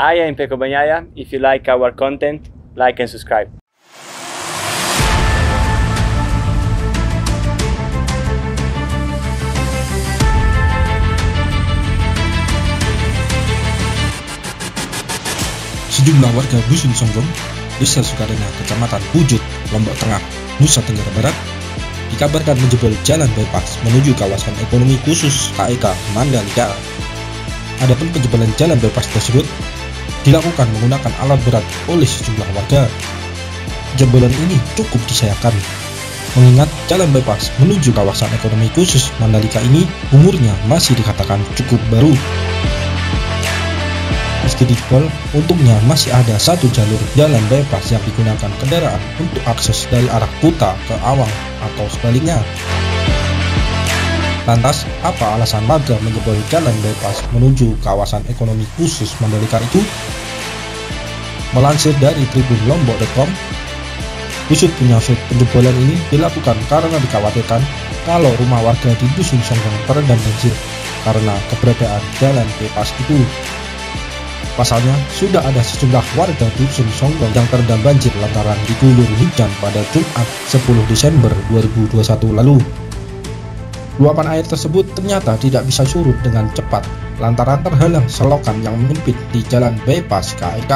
I am Pecco Bagnaia. If you like our content, like and subscribe. Sejumlah warga dusun Songgong, desa Sukadana, kecamatan Wujud, Lombok Tengah, Nusa Tenggara Barat, dikabarkan menjebol jalan bypass menuju kawasan ekonomi khusus KEK Mandalika. Adapun penjebolan jalan bypass tersebut dilakukan menggunakan alat berat oleh sejumlah warga. Jebolan ini cukup disayangkan, mengingat jalan bypass menuju kawasan ekonomi khusus Mandalika ini umurnya masih dikatakan cukup baru. Meski dijebol, untungnya masih ada satu jalur jalan bypass yang digunakan kendaraan untuk akses dari arah Kuta ke Awang atau sebaliknya. Lantas, apa alasan warga menjebol jalan bypass menuju kawasan ekonomi khusus Mandalika itu? Melansir dari tribunlombok.com, Wujud menyebut penjebolan ini dilakukan karena dikhawatirkan kalau rumah warga di dusun Songgong terendam banjir karena keberadaan jalan bypass itu. Pasalnya, sudah ada sejumlah warga dusun Songgong yang terendam banjir lantaran diguyur hujan pada Jumat 10 Desember 2021 lalu. Luapan air tersebut ternyata tidak bisa surut dengan cepat lantaran terhalang selokan yang menyempit di jalan bypass KEK.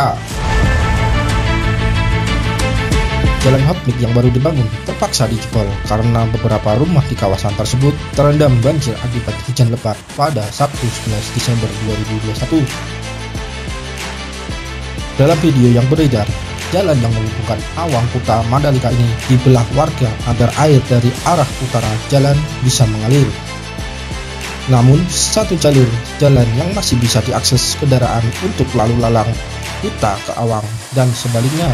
Jalan publik yang baru dibangun terpaksa dijebol karena beberapa rumah di kawasan tersebut terendam banjir akibat hujan lebat pada Sabtu 11 Desember 2021. Dalam video yang beredar, jalan yang menghubungkan Awang Kuta Mandalika ini dibelah warga agar air dari arah utara jalan bisa mengalir. Namun, satu jalur jalan yang masih bisa diakses kendaraan untuk lalu lalang Kuta ke Awang dan sebaliknya.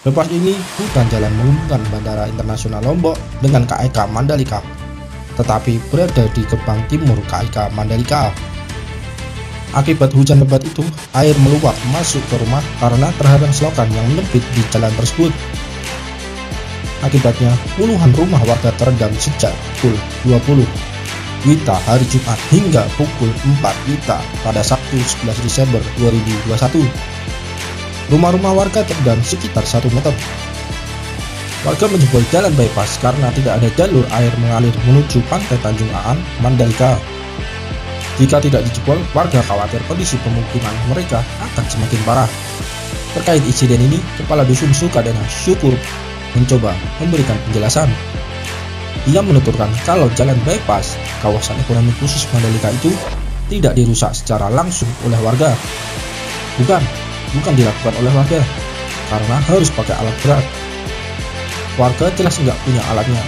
Lepas ini, bukan jalan menghubungkan Bandara Internasional Lombok dengan KEK Mandalika, tetapi berada di gerbang timur KEK Mandalika. Akibat hujan lebat itu, air meluap masuk ke rumah karena terhalang selokan yang menyempit di jalan tersebut. Akibatnya, puluhan rumah warga terendam sejak pukul 20 WITA hari Jumat hingga pukul 4 WITA pada Sabtu 11 Desember 2021. Rumah-rumah warga terendam sekitar 1 meter. Warga menjebol jalan bypass karena tidak ada jalur air mengalir menuju pantai Tanjung Aan, Mandalika. Jika tidak dijebol, warga khawatir kondisi pemukiman mereka akan semakin parah. Terkait insiden ini, Kepala Dusun Sukadana Syukur mencoba memberikan penjelasan. Ia menuturkan kalau jalan bypass kawasan ekonomi khusus Mandalika itu tidak dirusak secara langsung oleh warga. Bukan dilakukan oleh warga, karena harus pakai alat berat. Warga jelas nggak punya alatnya,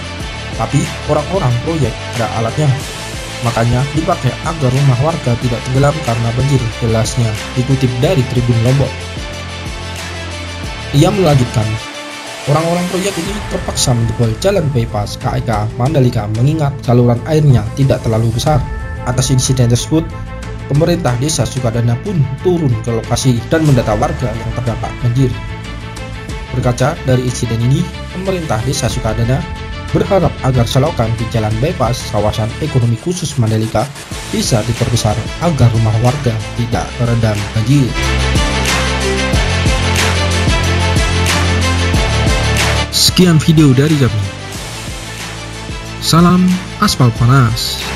tapi orang-orang proyek ada alatnya. Makanya dipakai agar rumah warga tidak tenggelam karena banjir, jelasnya dikutip dari Tribun Lombok. Ia melanjutkan, orang-orang proyek ini terpaksa menjebol jalan bypass KEK Mandalika mengingat saluran airnya tidak terlalu besar. Atas insiden tersebut, pemerintah desa Sukadana pun turun ke lokasi dan mendata warga yang terdampak banjir. Berkaca dari insiden ini, pemerintah desa Sukadana berharap agar selokan di jalan bypass kawasan ekonomi khusus Mandalika bisa diperbesar agar rumah warga tidak terendam banjir. Sekian video dari kami. Salam aspal panas.